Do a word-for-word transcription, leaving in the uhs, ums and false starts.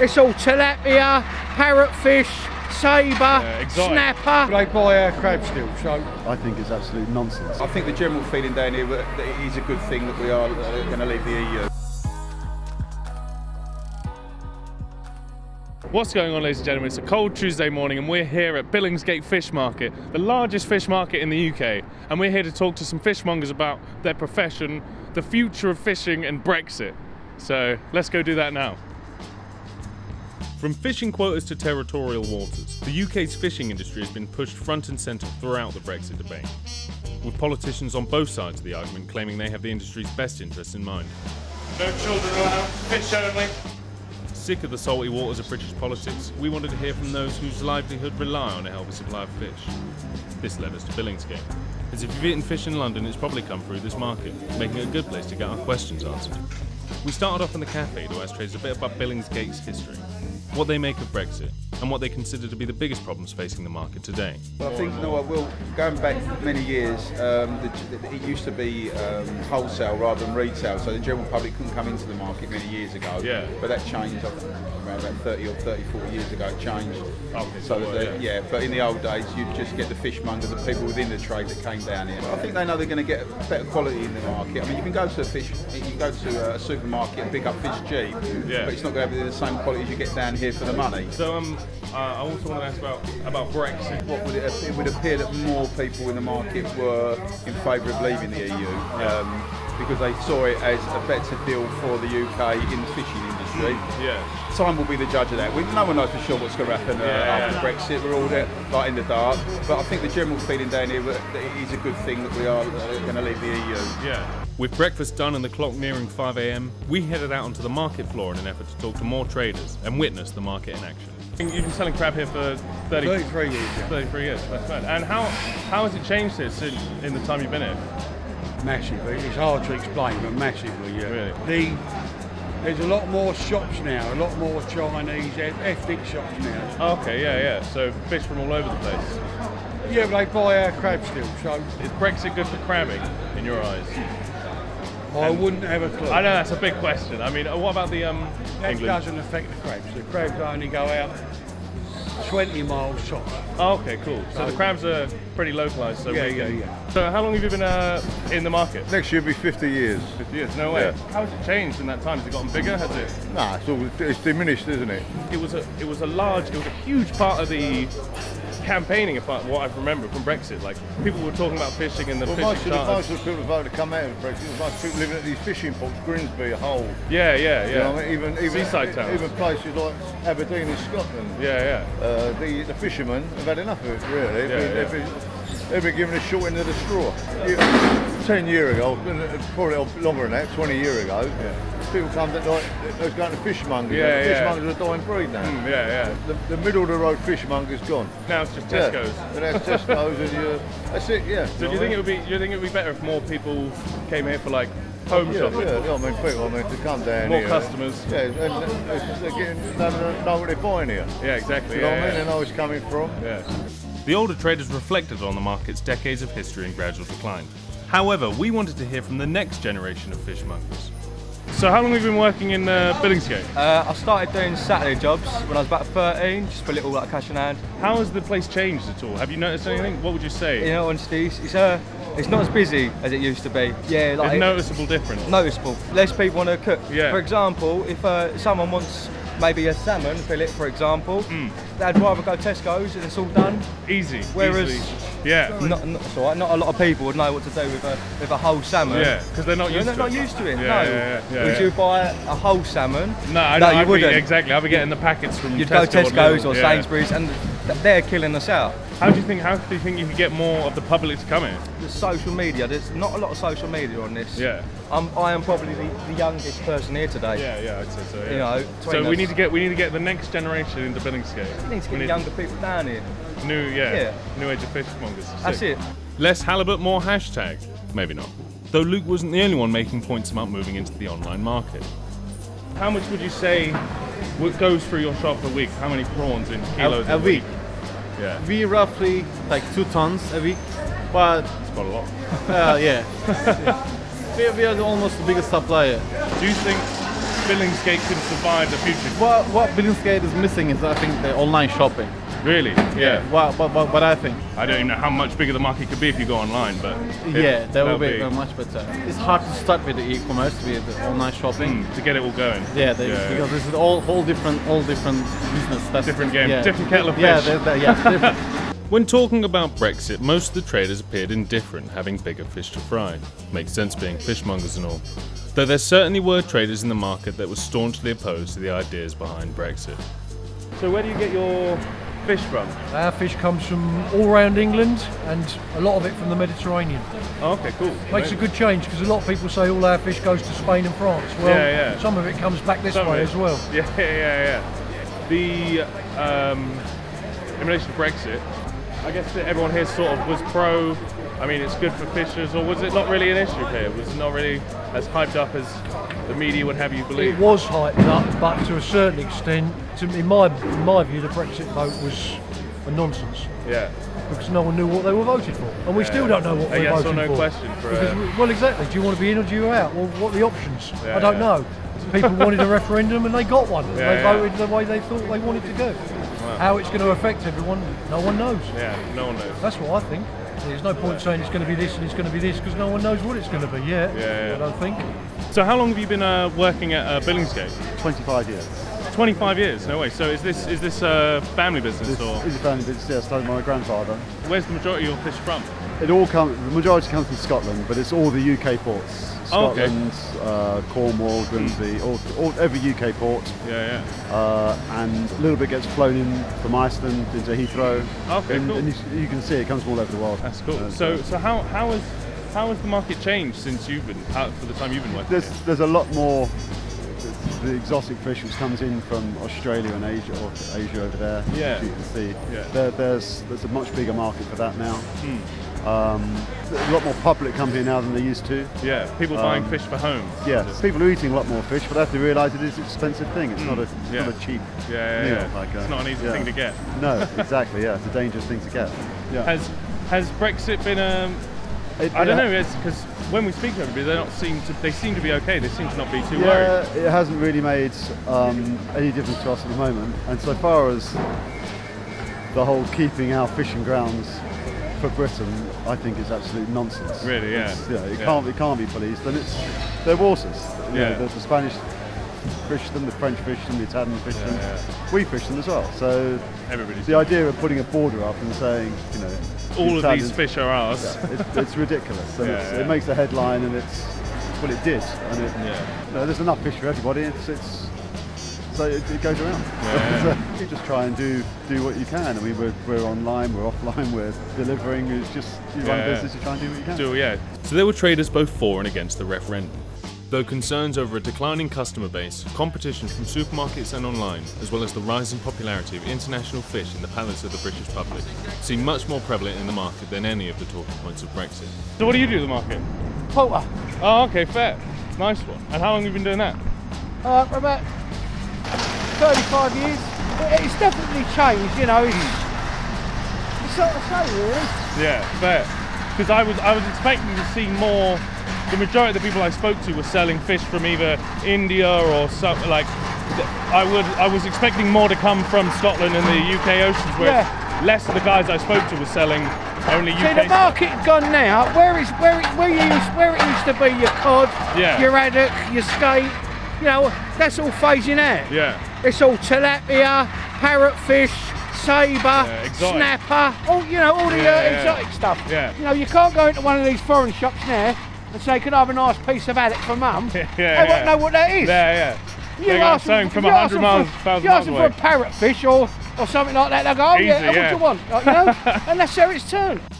It's all tilapia, parrotfish, sabre, yeah, snapper. They buy our crab still, so... I think it's absolute nonsense. I think the general feeling down here that it is a good thing that we are uh, going to leave the E U. What's going on, ladies and gentlemen? It's a cold Tuesday morning and we're here at Billingsgate Fish Market, the largest fish market in the U K. And we're here to talk to some fishmongers about their profession, the future of fishing and Brexit. So let's go do that now. From fishing quotas to territorial waters, the U K's fishing industry has been pushed front and centre throughout the Brexit debate, with politicians on both sides of the argument claiming they have the industry's best interests in mind. No children allowed, fish only. Sick of the salty waters of British politics, we wanted to hear from those whose livelihood rely on a healthy supply of fish. This led us to Billingsgate, as if you've eaten fish in London, it's probably come through this market, making it a good place to get our questions answered. We started off in the cafe to ask traders a bit about Billingsgate's history, what they make of Brexit, and what they consider to be the biggest problems facing the market today. Well, I think, no, well, going back many years, um, the, it used to be um, wholesale rather than retail, so the general public couldn't come into the market many years ago. Yeah. But that changed I think, around about thirty or thirty-four years ago. It changed. Oh, so that they, yeah. yeah. But in the old days, you'd just get the fishmonger, the people within the trade that came down here. I think they know they're going to get better quality in the market. I mean, you can go to a fish, you can go to a supermarket and pick up fish cheap, yeah. but it's not going to be the same quality as you get down here for the money. So um. Uh, I also want to ask about, about Brexit. What would it, it would appear that more people in the market were in favour of leaving the E U um, because they saw it as a better deal for the U K in the fishing industry. Yeah. Time will be the judge of that. We, no one knows for sure what's going to happen uh, yeah, after yeah. Brexit. We're all there, like in the dark. But I think the general feeling down here that it is a good thing that we are uh, going to leave the E U. Yeah. With breakfast done and the clock nearing five A M, we headed out onto the market floor in an effort to talk to more traders and witness the market in action. You've been selling crab here for thirty, thirty-three years. Yeah. thirty-three years, that's bad. And how how has it changed here since in the time you've been here? Massively. It's hard to explain, but massively, yeah. Really? The, there's a lot more shops now, a lot more Chinese ethnic shops now. Oh, okay, yeah, yeah. So fish from all over the place. Yeah, but they buy our crab still. So is Brexit good for crabbing in your eyes? I and wouldn't have a clue. I know that's a big question. I mean, what about the um? That England? Doesn't affect the crabs. The crabs only go out twenty miles top. Oh, okay, cool. So, so the crabs are pretty localised. So yeah, yeah, yeah. So how long have you been uh, in the market? Next year will be fifty years. fifty years, no way. Yeah. How has it changed in that time? Has it gotten bigger? Has it? Nah, it's all, it's diminished, isn't it? It was a it was a large, it was a huge part of the campaigning, apart from what I remember from Brexit. Like, people were talking about fishing and the well, fishing Well, most of the people voted to come out of Brexit. Most of people living at these fishing ports, Grimsby, Hull. Yeah, yeah, yeah. You know, I mean, even, even, Seaside towns. Even places like Aberdeen in Scotland. Yeah, yeah. Uh, the, the fishermen have had enough of it, really. They've, yeah, been, yeah. They've, been, they've been given a short end of the straw. Yeah. Ten years ago, probably longer than that, twenty years ago, yeah. people come that like, they was going to fishmongers. Yeah, the yeah. fishmongers are dying breed now. Mm, yeah, yeah. The, the middle of the road fishmonger's gone. Now it's just Tesco's. Yeah. And that's Tesco's and you, that's it, yeah. So do you think it would be, do you think it would be better if more people came here for like home yeah, shopping? Yeah, yeah, I mean people, I mean to come down more here. More customers. Yeah, and, and, and they're getting, they don't know what they're buying here. Yeah, exactly. You yeah, know yeah, what I mean? They know where it's coming from. Yeah. The older traders reflected on the market's decades of history and gradual decline. However, we wanted to hear from the next generation of fishmongers. So how long have you been working in uh, Billingsgate? Uh, I started doing Saturday jobs when I was about thirteen, just for a little like, cash in hand. How has the place changed at all? Have you noticed anything? What would you say? You know, honestly, it's, uh, it's not as busy as it used to be. Yeah, like... A noticeable difference? Noticeable. Less people want to cook. Yeah. For example, if uh, someone wants maybe a salmon fillet, for example, mm. they'd rather go Tesco's and it's all done. Easy, Whereas, easily. Yeah, not, not, it's all right. Not a lot of people would know what to do with a with a whole salmon. Yeah, because they're not used. They're to not it. used to it. Yeah, no. Yeah, yeah, yeah, would yeah. you buy a whole salmon? No, I no, you I'd wouldn't. Be, exactly, I'd be getting the packets from. You'd Tesco go Tesco's or, or yeah. Sainsbury's, and they're killing us out. How do you think? How do you think you could get more of the public to come in? The social media. There's not a lot of social media on this. Yeah. I'm, I am probably the, the youngest person here today. Yeah, yeah, I'd say so. Yeah. You know, so we us. need to get we need to get the next generation into Billingsgate. We need to get we the need younger to... people down here. New, yeah, yeah, new age of fishmongers. Sick. That's it. Less halibut, more hashtag. Maybe not. Though Luke wasn't the only one making points about moving into the online market. How much would you say what goes through your shop a week? How many prawns in kilos a, a, a week? week? Yeah. We roughly like two tons a week, but it's quite a lot. Uh, yeah. We are almost the biggest supplier. Do you think Billingsgate could by the future. Well, what Billingsgate is missing is, I think, the online shopping. Really? Yeah. yeah. Well, but, but, but I think. I don't even know how much bigger the market could be if you go online, but... Yeah, that would be, be much better. It's hard to start with the e-commerce, with the online shopping. Mm, to get it all going. Yeah, they, yeah because yeah. this is all whole different, all different business. That's, different game, yeah. different kettle of fish. Yeah, they're, they're, yeah different. When talking about Brexit, most of the traders appeared indifferent, having bigger fish to fry. Makes sense being fishmongers and all. Though there certainly were traders in the market that were staunchly opposed to the ideas behind Brexit. So where do you get your fish from? Our fish comes from all around England and a lot of it from the Mediterranean. Oh, okay, cool. Makes a good change because a lot of people say all our fish goes to Spain and France. Well, yeah, yeah. some of it comes back this some way as well. Yeah, yeah, yeah. The, um, in relation to Brexit, I guess that everyone here sort of was pro, I mean it's good for fishers, or was it not really an issue here? Was it not really as hyped up as the media would have you believe? It was hyped up, but to a certain extent, to, in, my, in my view, the Brexit vote was a nonsense. Yeah. Because no one knew what they were voted for, and we yeah. still don't know what they voted for. A yes or no for. question for because, a... Well exactly, do you want to be in or do you out? Well, what are the options? Yeah, I don't yeah. know. People wanted a referendum and they got one. Yeah, they yeah. voted the way they thought they wanted to go. Wow. How it's going to affect everyone, no one knows. Yeah, no one knows. That's what I think. There's no point yeah. saying it's going to be this and it's going to be this because no one knows what it's going to be yet. Yeah, yeah. I don't think. So how long have you been uh, working at uh, Billingsgate? twenty-five years. twenty-five years? No way. So is this is this a family business? This or? Is a family business, yeah, started by my grandfather. Where's the majority of your fish from? It all comes, the majority comes from Scotland, but it's all the U K ports. Scotland, oh, okay. uh, Cornwall, Grimsby, mm. all, all, every U K port. Yeah, yeah. Uh, and a little bit gets flown in from Iceland into Heathrow. Okay, and, cool. And you, you can see it comes from all over the world. That's cool. Uh, so, so how how has how has the market changed since you've been out for the time you've been working? There's here? there's a lot more. The exotic fish which comes in from Australia and Asia, or Asia over there, yeah. as you can see. Yeah. There, there's there's a much bigger market for that now. Mm. Um, a lot more public come here now than they used to. Yeah, people um, buying fish for home. Yeah, people are eating a lot more fish, but they have to realise it is an expensive thing. It's mm. not a it's yeah. not a cheap yeah, yeah, meal. Yeah. Like a, it's not an easy yeah. thing to get. No, exactly. Yeah, it's a dangerous thing to get. Yeah. Has has Brexit been um, It, I don't know, it's because when we speak to everybody, they don't seem to. They seem to be okay. They seem to not be too yeah, worried. Yeah, it hasn't really made um, any difference to us at the moment. And so far as the whole keeping our fishing grounds for Britain, I think is absolute nonsense. Really? Yeah. It's, you know, it yeah. can't. It can't be policed. And it's they're waters. You yeah. know, the Spanish fish them, the French fish them, the Italian fish yeah, them. Yeah. We fish them as well. So Everybody's the idea of putting a border up and saying, you know, all of these fish are ours. Yeah, it's, it's ridiculous. And yeah, it's, yeah. it makes a headline, and it's well, it did. And it, yeah. you know, there's enough fish for everybody. It's, it's so it, it goes around. Yeah. So you just try and do do what you can. I mean, we're we're online, we're offline, we're delivering. It's just you yeah, run a business, you try and do what you can. So yeah. So there were traders both for and against the referendum. Though concerns over a declining customer base, competition from supermarkets and online, as well as the rising popularity of international fish in the palates of the British public, seem much more prevalent in the market than any of the talking points of Brexit. So what do you do in the market? Poulter. Oh, okay, fair. Nice one. And how long have you been doing that? Uh, for about thirty-five years. It's definitely changed, you know. It's, it's sort of so, really. Yeah, fair. Because I was, I was expecting to see more. The majority of the people I spoke to were selling fish from either India or something like. I would, I was expecting more to come from Scotland and the U K oceans, where yeah. less of the guys I spoke to were selling only U K. See, the market gone now. Where is where it where, used, where it used to be your cod, yeah. your haddock, your skate. You know, that's all phasing out. Yeah. It's all tilapia, parrotfish, sabre, yeah, snapper. All you know, all the yeah, uh, yeah. exotic stuff. Yeah. You know, you can't go into one of these foreign shops now and say, can I have a nice piece of haddock for mum? Yeah, they yeah. won't know what that is. Yeah, yeah. You ask them from a hundred miles, a thousand miles away. You ask them for a parrotfish or, or something like that, they'll go, oh Easy, yeah, yeah, what do you want? Like, you know? And that's how it's turned.